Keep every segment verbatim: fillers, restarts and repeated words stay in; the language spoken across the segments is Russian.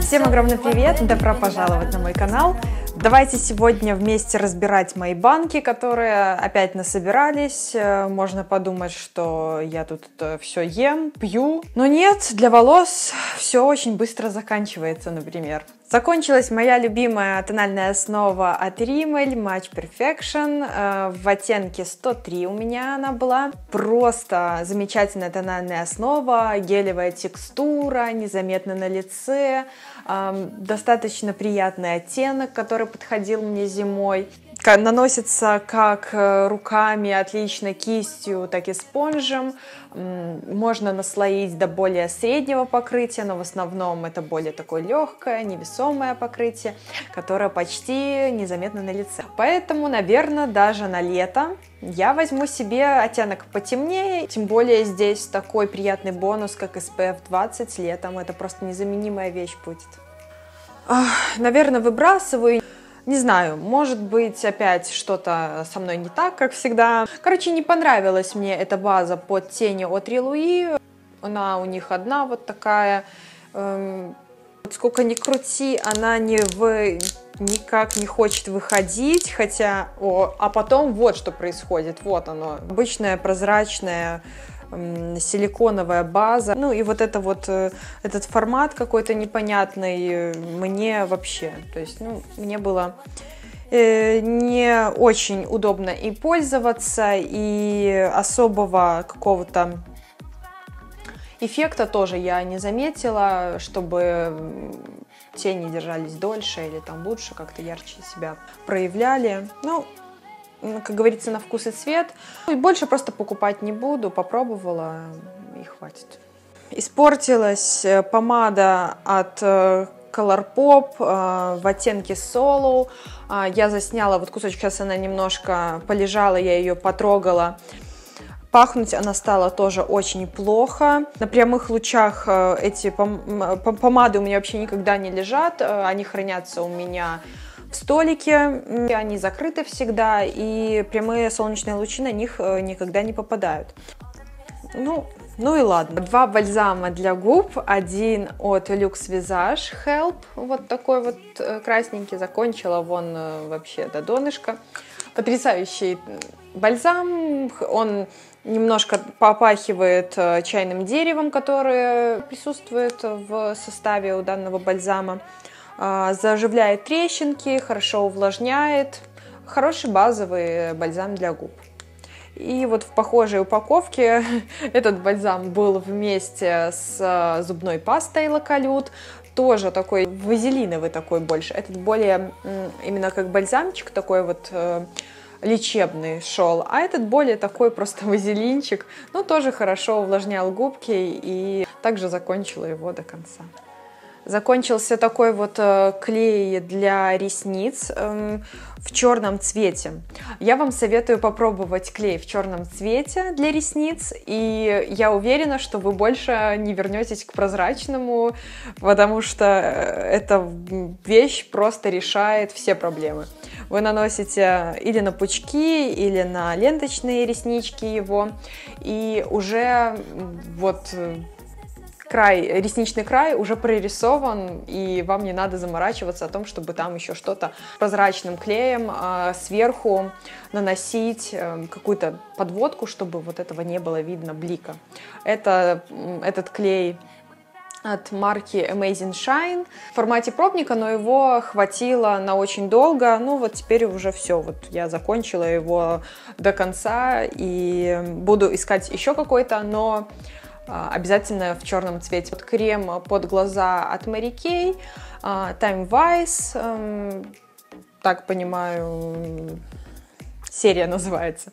Всем огромный привет, добро пожаловать на мой канал. Давайте сегодня вместе разбирать мои банки, которые опять насобирались. Можно подумать, что я тут все ем, пью. Но нет, для волос все очень быстро заканчивается, например. Закончилась моя любимая тональная основа от Rimmel, Match Perfection, в оттенке сто три у меня она была. Просто замечательная тональная основа, гелевая текстура, незаметно на лице, достаточно приятный оттенок, который подходил мне зимой. Наносится как руками, отлично кистью, так и спонжем. Можно наслоить до более среднего покрытия, но в основном это более такое легкое, невесомое покрытие, которое почти незаметно на лице. Поэтому, наверное, даже на лето я возьму себе оттенок потемнее. Тем более здесь такой приятный бонус, как эс пэ эф двадцать летом. Это просто незаменимая вещь будет. Наверное, выбрасываю. Не знаю, может быть, опять что-то со мной не так, как всегда. Короче, не понравилась мне эта база под тени от Rimmel. Она у них одна вот такая. Эм, сколько ни крути, она не в... никак не хочет выходить. Хотя... О, а потом вот что происходит. Вот оно. Обычная прозрачная эм, силиконовая база. Ну и вот это вот... Э, этот формат какой-то непонятный мне вообще. То есть, ну, мне было... не очень удобно и пользоваться, и особого какого-то эффекта тоже я не заметила, чтобы тени держались дольше или там лучше, как-то ярче себя проявляли. Ну, как говорится, на вкус и цвет. И больше просто покупать не буду, попробовала и хватит. Испортилась помада от Colourpop э, в оттенке Solo. Э, я засняла вот кусочек, сейчас она немножко полежала, я ее потрогала. Пахнуть она стала тоже очень плохо. На прямых лучах э, эти пом пом помады у меня вообще никогда не лежат. Э, они хранятся у меня в столике. Э, они закрыты всегда, и прямые солнечные лучи на них э, никогда не попадают. Ну... Ну и ладно. Два бальзама для губ. Один от Luxvisage Help. Вот такой вот красненький. Закончила вон вообще до донышка. Потрясающий бальзам. Он немножко попахивает чайным деревом, которое присутствует в составе у данного бальзама. Заживляет трещинки, хорошо увлажняет. Хороший базовый бальзам для губ. И вот в похожей упаковке этот бальзам был вместе с зубной пастой Локолют. Тоже такой вазелиновый такой больше. Этот более именно как бальзамчик такой вот э, лечебный шел. А этот более такой просто вазелинчик. Но тоже хорошо увлажнял губки и также закончила его до конца. Закончился такой вот клей для ресниц в черном цвете. Я вам советую попробовать клей в черном цвете для ресниц, и я уверена, что вы больше не вернетесь к прозрачному, потому что эта вещь просто решает все проблемы. Вы наносите или на пучки, или на ленточные реснички его, и уже вот... край, ресничный край уже прорисован, и вам не надо заморачиваться о том, чтобы там еще что-то прозрачным клеем э, сверху наносить э, какую-то подводку, чтобы вот этого не было видно блика. Это, этот клей от марки Amazing Shine в формате пробника, но его хватило на очень долго. Ну вот теперь уже все, вот я закончила его до конца и буду искать еще какой-то, но обязательно в черном цвете. Вот крем под глаза от Mary Kay, Time Wise, так понимаю, серия называется.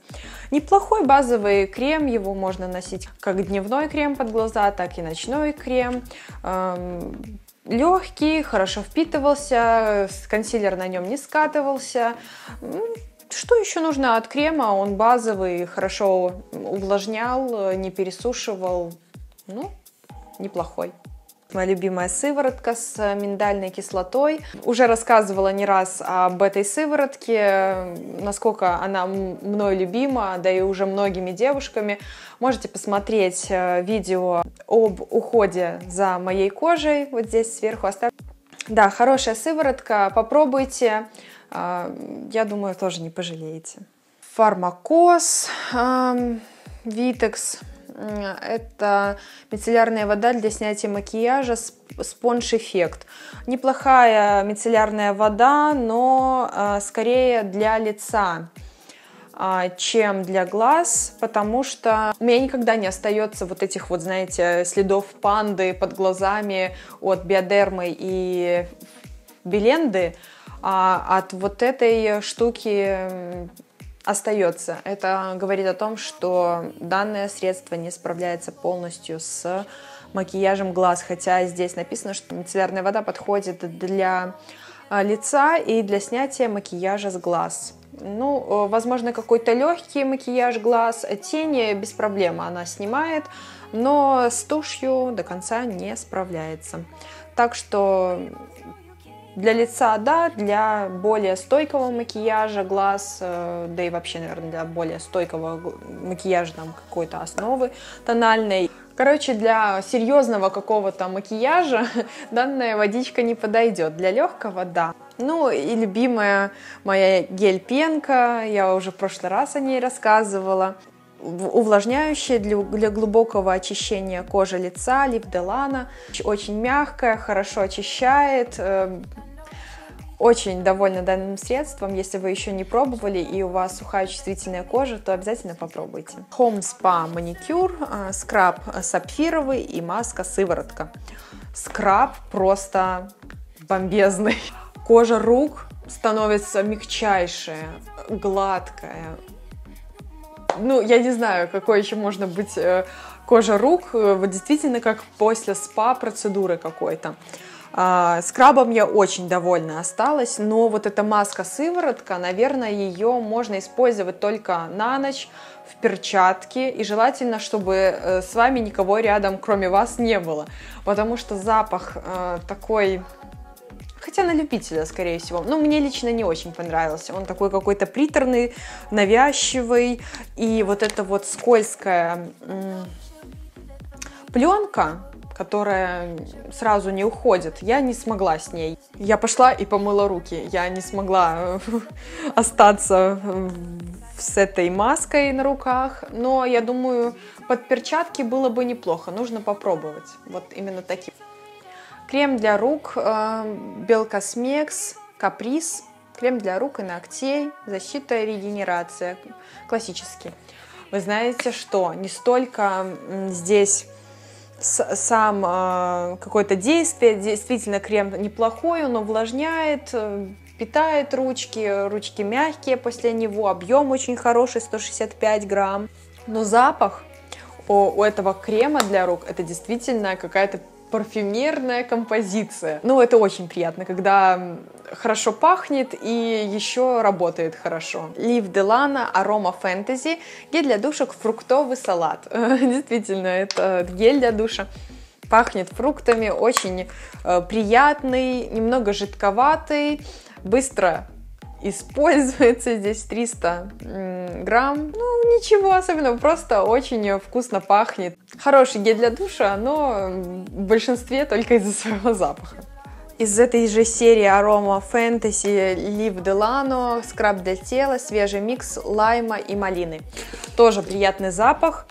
Неплохой базовый крем, его можно носить как дневной крем под глаза, так и ночной крем. Легкий, хорошо впитывался, консилер на нем не скатывался. Что еще нужно от крема? Он базовый, хорошо увлажнял, не пересушивал. Ну, неплохой. Моя любимая сыворотка с миндальной кислотой. Уже рассказывала не раз об этой сыворотке, насколько она мной любима, да и уже многими девушками. Можете посмотреть видео об уходе за моей кожей, вот здесь сверху оставлю. Да, хорошая сыворотка, попробуйте, я думаю, тоже не пожалеете. PharmaCos, Витекс. Это мицеллярная вода для снятия макияжа, спонж-эффект. Неплохая мицеллярная вода, но скорее для лица, чем для глаз, потому что у меня никогда не остается вот этих вот, знаете, следов панды под глазами от биодермы и беленды, а от вот этой штуки остается. Это говорит о том, что данное средство не справляется полностью с макияжем глаз, хотя здесь написано, что мицеллярная вода подходит для лица и для снятия макияжа с глаз. Ну, возможно, какой-то легкий макияж глаз, тени без проблем она снимает, но с тушью до конца не справляется. Так что для лица, да, для более стойкого макияжа глаз, да и вообще, наверное, для более стойкого макияжа там какой-то основы тональной. Короче, для серьезного какого-то макияжа данная водичка не подойдет, для легкого, да. Ну и любимая моя гель-пенка, я уже в прошлый раз о ней рассказывала. Увлажняющая для, для глубокого очищения кожи лица Liv Delano. Очень мягкая, хорошо очищает. Очень довольна данным средством. Если вы еще не пробовали и у вас сухая чувствительная кожа, то обязательно попробуйте. Home Spa маникюр, скраб сапфировый и маска-сыворотка. Скраб просто бомбезный. Кожа рук становится мягчайшая, гладкая. Ну, я не знаю, какой еще можно быть кожа рук, вот действительно, как после спа-процедуры какой-то. Скрабом я очень довольна осталась, но вот эта маска-сыворотка, наверное, ее можно использовать только на ночь, в перчатке, и желательно, чтобы с вами никого рядом, кроме вас, не было, потому что запах такой... Хотя на любителя, скорее всего. Но мне лично не очень понравился. Он такой какой-то приторный, навязчивый. И вот эта вот скользкая пленка, которая сразу не уходит, я не смогла с ней. Я пошла и помыла руки. Я не смогла остаться с этой маской на руках. Но я думаю, под перчатки было бы неплохо. Нужно попробовать. Вот именно таким. Крем для рук, Белкосмекс, Каприз, крем для рук и ногтей, защита и регенерация, классический. Вы знаете, что не столько здесь сам какое-то действие, действительно крем неплохой, он увлажняет, питает ручки, ручки мягкие после него, объем очень хороший, сто шестьдесят пять грамм. Но запах у этого крема для рук это действительно какая-то парфюмерная композиция. Ну, это очень приятно, когда хорошо пахнет и еще работает хорошо. Liv Delano Aroma Fantasy. Гель для душек, фруктовый салат. Действительно, это гель для душа. Пахнет фруктами, очень приятный, немного жидковатый, быстро используется, здесь триста грамм, ну ничего особенного, просто очень вкусно пахнет. Хороший гель для душа, но в большинстве только из-за своего запаха. Из этой же серии Aroma Fantasy Liv Delano скраб для тела, свежий микс лайма и малины. Тоже приятный запах,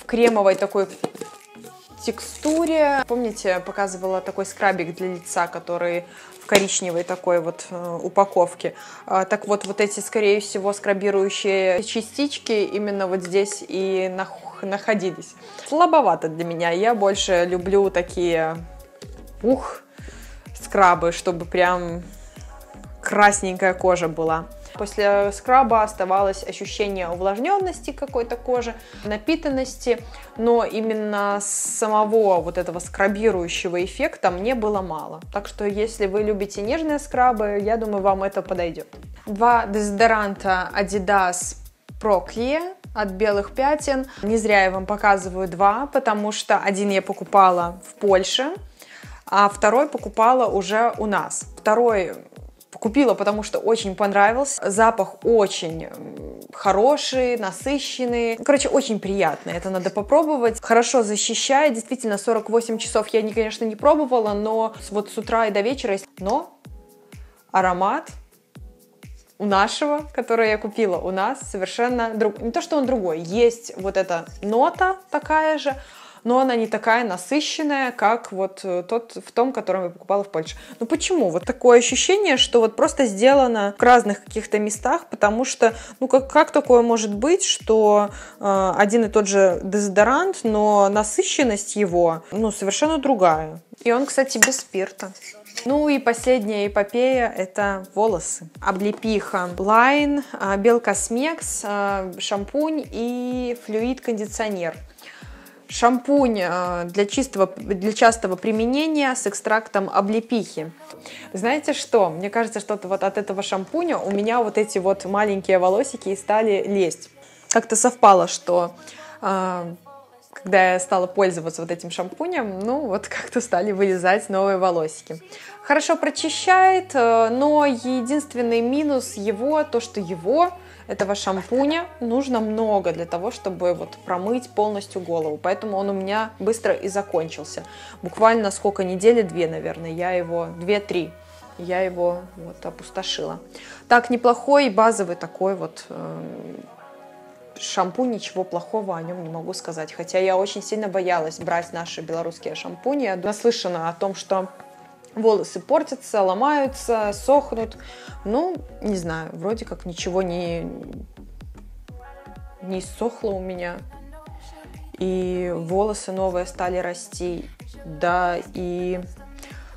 в кремовой такой текстуре. Помните, показывала такой скрабик для лица, который в коричневой такой вот упаковке. Так вот, вот эти, скорее всего, скрабирующие частички именно вот здесь и находились. Слабовато для меня. Я больше люблю такие ух, скрабы, чтобы прям красненькая кожа была. После скраба оставалось ощущение увлажненности какой-то кожи, напитанности, но именно самого вот этого скрабирующего эффекта мне было мало. Так что если вы любите нежные скрабы, я думаю, вам это подойдет. Два дезодоранта Adidas Pro Clean от белых пятен. Не зря я вам показываю два, потому что один я покупала в Польше. а второй покупала уже у нас. Второй купила, потому что очень понравился. Запах очень хороший, насыщенный. Короче, очень приятный. Это надо попробовать. Хорошо защищает. Действительно, сорок восемь часов я, не, конечно, не пробовала, но вот с утра и до вечера. Но аромат у нашего, который я купила у нас, совершенно другой. Не то, что он другой. Есть вот эта нота такая же, но она не такая насыщенная, как вот тот, в том, который я покупала в Польше. Ну почему? Вот такое ощущение, что вот просто сделано в разных каких-то местах, потому что, ну как, как такое может быть, что э, один и тот же дезодорант, но насыщенность его, ну, совершенно другая. И он, кстати, без спирта. Ну и последняя эпопея – это волосы. Облепиха, Line, Belkosmex, шампунь и флюид-кондиционер. Шампунь для, чистого, для частого применения с экстрактом облепихи. Знаете что? Мне кажется, что-то вот от этого шампуня у меня вот эти вот маленькие волосики и стали лезть. Как-то совпало, что когда я стала пользоваться вот этим шампунем, ну вот как-то стали вылезать новые волосики. Хорошо прочищает, но единственный минус его, то что его... этого шампуня нужно много для того, чтобы вот промыть полностью голову. Поэтому он у меня быстро и закончился. Буквально сколько, недели две, наверное, я его, две-три, я его вот опустошила. Так, неплохой базовый такой вот э, шампунь, ничего плохого о нем не могу сказать. Хотя я очень сильно боялась брать наши белорусские шампуни. Я наслышана о том, что волосы портятся, ломаются, сохнут. Ну, не знаю, вроде как ничего не, не сохло у меня. И волосы новые стали расти, да, и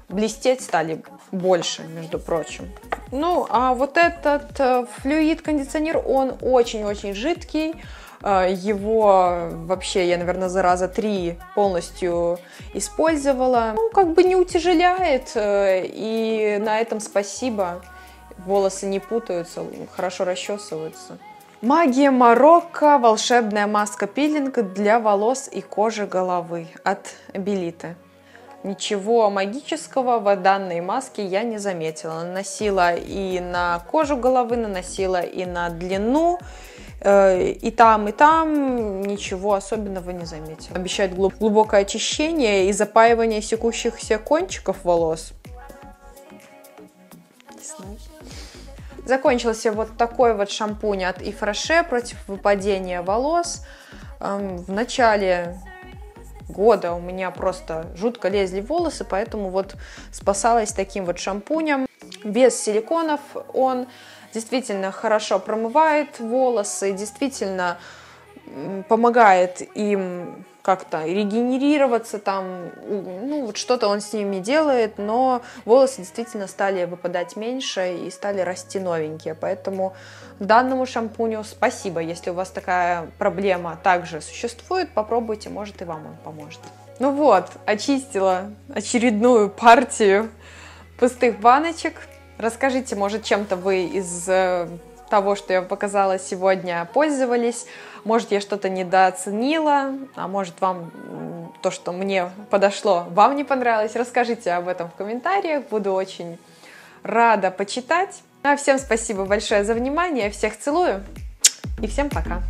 блестеть стали больше, между прочим. Ну, а вот этот флюид-кондиционер, он очень-очень жидкий. Его вообще я, наверное, за раза три полностью использовала. Ну, как бы не утяжеляет, и на этом спасибо. Волосы не путаются, хорошо расчесываются. Магия Марокко, волшебная маска-пилинг для волос и кожи головы от Белиты. Ничего магического в данной маске я не заметила. Наносила и на кожу головы, наносила и на длину. И там, и там ничего особенного не заметила. Обещает глубокое очищение и запаивание секущихся кончиков волос. Закончился вот такой вот шампунь от Ифраше против выпадения волос. В начале года у меня просто жутко лезли волосы, поэтому вот спасалась таким вот шампунем. Без силиконов он... Действительно хорошо промывает волосы, действительно помогает им как-то регенерироваться, там, ну, вот что-то он с ними делает, но волосы действительно стали выпадать меньше и стали расти новенькие. Поэтому данному шампуню спасибо. Если у вас такая проблема также существует, попробуйте, может, и вам он поможет. Ну вот, очистила очередную партию пустых баночек. Расскажите, может, чем-то вы из того, что я показала сегодня, пользовались. Может, я что-то недооценила, а может, вам то, что мне подошло, вам не понравилось. Расскажите об этом в комментариях, буду очень рада почитать. А всем спасибо большое за внимание, всех целую и всем пока!